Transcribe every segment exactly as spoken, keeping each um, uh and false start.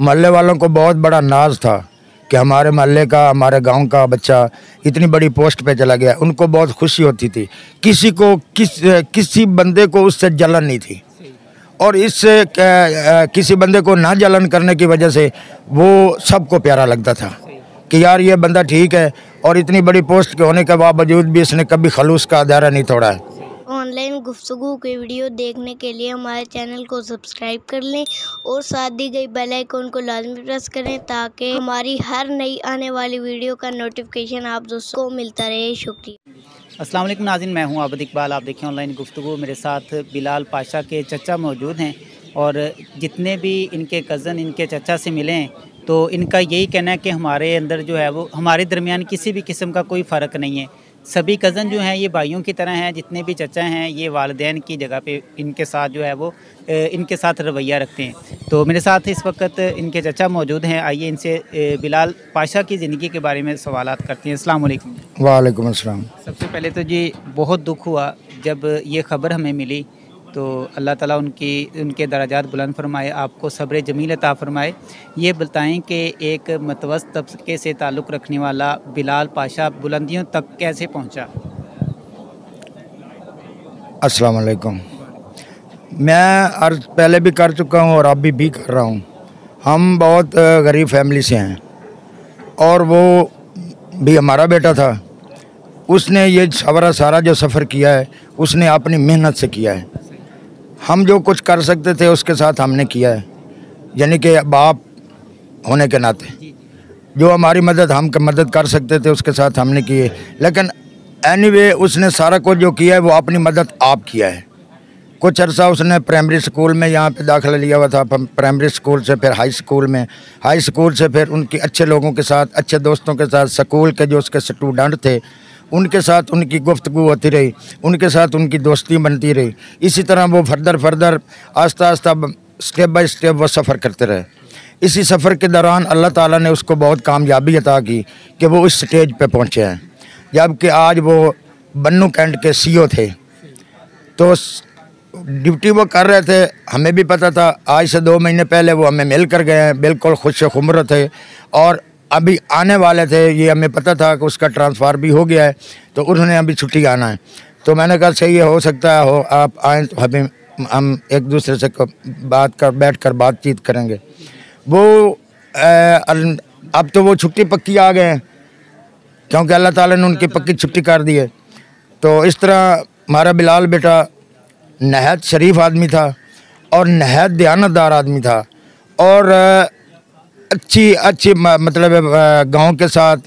महल्ले वालों को बहुत बड़ा नाज था कि हमारे महल्ले का, हमारे गांव का बच्चा इतनी बड़ी पोस्ट पे चला गया। उनको बहुत खुशी होती थी, किसी को किस किसी बंदे को उससे जलन नहीं थी। और इससे किसी बंदे को ना जलन करने की वजह से वो सबको प्यारा लगता था कि यार ये बंदा ठीक है, और इतनी बड़ी पोस्ट के होने के बावजूद भी इसने कभी खलूस का दायरा नहीं तोड़ा है। ऑनलाइन गुफ्तगू के वीडियो देखने के लिए हमारे चैनल को सब्सक्राइब कर लें और साथ दी गई बेल आइकन को लाजमी प्रेस करें ताकि हमारी हर नई आने वाली वीडियो का नोटिफिकेशन आप दोस्तों को मिलता रहे। शुक्रिया। अस्सलाम वालेकुम नाज़रीन, मैं हूं आबिद इकबाल, आप देखें ऑनलाइन गुफ्तगू। मेरे साथ बिलाल पाशा के चचा मौजूद हैं और जितने भी इनके कज़न इनके चचा से मिले हैं तो इनका यही कहना है कि हमारे अंदर जो है वो हमारे दरमियान किसी भी किस्म का कोई फ़र्क नहीं है। सभी कज़न जो हैं ये भाइयों की तरह हैं। जितने भी चचा हैं ये वालदैन की जगह पे इनके साथ जो है वो इनके साथ रवैया रखते हैं। तो मेरे साथ इस वक्त इनके चचा मौजूद हैं, आइए इनसे बिलाल पाशा की ज़िंदगी के बारे में सवालात करते हैं। अस्सलाम वालेकुम। वालेकुम अस्सलाम। सबसे पहले तो जी बहुत दुख हुआ जब ये ख़बर हमें मिली, तो अल्लाह ताला उनकी उनके दराजात बुलंद फरमाए, आपको सब्र जमील अता फरमाए। ये बताएं कि एक मतवस्त तबके से ताल्लुक़ रखने वाला बिलाल पाशा बुलंदियों तक कैसे पहुंचा? अस्सलाम वालेकुम। मैं अर्ज़ पहले भी कर चुका हूं और अभी भी कर रहा हूं, हम बहुत गरीब फैमिली से हैं और वो भी हमारा बेटा था। उसने ये सारा सारा जो सफ़र किया है उसने अपनी मेहनत से किया है। हम जो कुछ कर सकते थे उसके साथ हमने किया है, यानी कि बाप होने के नाते जो हमारी मदद हम मदद कर सकते थे उसके साथ हमने की है। लेकिन एनीवे उसने सारा कुछ जो किया है वो अपनी मदद आप किया है। कुछ अर्सा उसने प्राइमरी स्कूल में यहाँ पे दाखिला लिया हुआ था, प्राइमरी स्कूल से फिर हाई स्कूल में, हाई स्कूल से फिर उनके अच्छे लोगों के साथ, अच्छे दोस्तों के साथ, स्कूल के जो उसके स्टूडेंट थे उनके साथ उनकी गुफ्तगू होती रही, उनके साथ उनकी दोस्ती बनती रही। इसी तरह वो फर्दर फर्दर आस्ता आस्ता स्टेप बाय स्टेप वो सफ़र करते रहे। इसी सफ़र के दौरान अल्लाह ताला ने उसको बहुत कामयाबी अता की कि वो इस स्टेज पे पहुँचे हैं। जबकि आज वो बन्नू कैंट के सीईओ थे, तो ड्यूटी वो कर रहे थे, हमें भी पता था। आज से दो महीने पहले वो हमें मिल कर गए हैं, बिल्कुल खुश खुमर थे और अभी आने वाले थे। ये हमें पता था कि उसका ट्रांसफ़ार भी हो गया है, तो उन्होंने अभी छुट्टी आना है। तो मैंने कहा सही है, हो सकता है हो आप आएँ तो हमें हम एक दूसरे से बात कर बैठ कर बातचीत करेंगे। वो ए, अब तो वो छुट्टी पक्की आ गए हैं क्योंकि अल्लाह ताला ने उनकी पक्की छुट्टी कर दी है। तो इस तरह हमारा बिलाल बेटा नहायत शरीफ आदमी था और नहायत दयानतदार आदमी था और अच्छी अच्छी मतलब गांव के साथ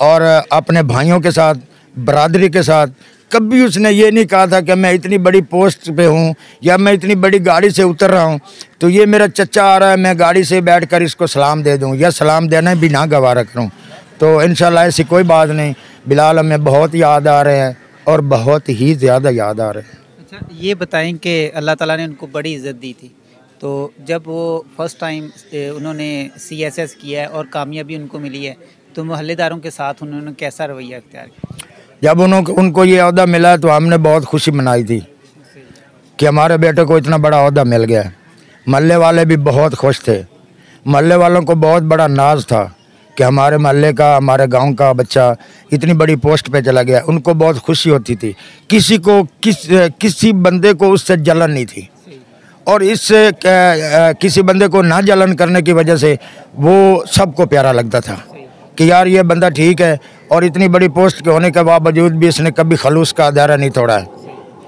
और अपने भाइयों के साथ, बरादरी के साथ। कभी उसने ये नहीं कहा था कि मैं इतनी बड़ी पोस्ट पे हूँ या मैं इतनी बड़ी गाड़ी से उतर रहा हूँ तो ये मेरा चचा आ रहा है, मैं गाड़ी से बैठकर इसको सलाम दे दूँ या सलाम देना भी ना गवारा करूँ। तो इंशाल्लाह ऐसी कोई बात नहीं। बिलाल हमें बहुत याद आ रहे हैं और बहुत ही ज़्यादा याद आ रहे हैं। अच्छा, ये बताएँ कि अल्लाह ताला ने उनको बड़ी इज़्ज़त दी थी, तो जब वो फर्स्ट टाइम उन्होंने सीएसएस किया है और कामयाबी उनको मिली है तो मोहल्लेदारों के साथ उन्होंने कैसा रवैया अख्तियार किया? जब उन्होंने उनको ये अहदा मिला तो हमने बहुत खुशी मनाई थी कि हमारे बेटे को इतना बड़ा अहदा मिल गया। महल्ले वाले भी बहुत खुश थे, महल्ले वालों को बहुत बड़ा नाज था कि हमारे महल्ले का, हमारे गांव का बच्चा इतनी बड़ी पोस्ट पे चला गया। उनको बहुत खुशी होती थी, किसी को किस किसी बंदे को उससे जलन नहीं थी। और इससे किसी बंदे को ना जलन करने की वजह से वो सबको प्यारा लगता था कि यार ये बंदा ठीक है, और इतनी बड़ी पोस्ट के होने के बावजूद भी इसने कभी खलूस का दायरा नहीं तोड़ा है।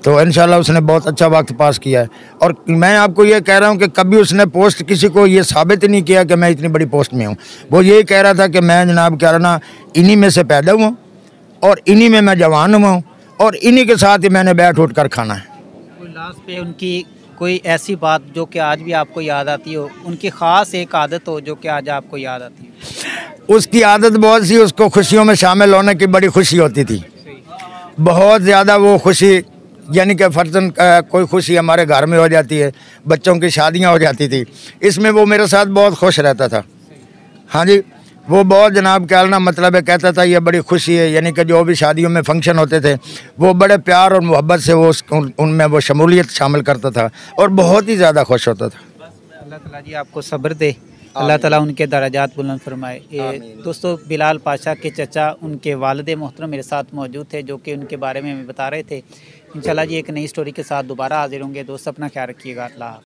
तो इंशाल्लाह उसने बहुत अच्छा वक्त पास किया है। और मैं आपको ये कह रहा हूँ कि कभी उसने पोस्ट किसी को ये साबित नहीं किया कि मैं इतनी बड़ी पोस्ट में हूँ। वो यही कह रहा था कि मैं जनाब कह रहा ना इन्हीं में से पैदा हुआ और इन्हीं में मैं जवान हुआ हूँ और इन्हीं के साथ ही मैंने बैठ उठ कर खाना है। लास्ट पे उनकी कोई ऐसी बात जो कि आज भी आपको याद आती हो, उनकी ख़ास एक आदत हो जो कि आज आपको याद आती हो? उसकी आदत बहुत सी, उसको खुशियों में शामिल होने की बड़ी खुशी होती थी, बहुत ज़्यादा वो खुशी। यानी कि फर्जन कोई खुशी हमारे घर में हो जाती है, बच्चों की शादियां हो जाती थी, इसमें वो मेरे साथ बहुत खुश रहता था। हाँ जी, वो बहुत जनाब क्या ना मतलब है कहता था ये बड़ी खुशी है। यानी कि जो भी शादियों में फंक्शन होते थे वो बड़े प्यार और मोहब्बत से वो उनमें वो शमूलियत शामिल करता था और बहुत ही ज़्यादा खुश होता था। अल्लाह ताला जी आपको सब्र दे अल्लाह ताला उनके दर्जात बुलंद फरमाए। दोस्तों, बिलाल पाशा के चचा उनके वालिद मोहतरम मेरे साथ मौजूद थे, जो कि उनके बारे में हमें बता रहे थे। इंशाल्लाह जी एक नई स्टोरी के साथ दोबारा हाजिर होंगे। दोस्त, अपना ख्याल रखिएगा। अल्लाह।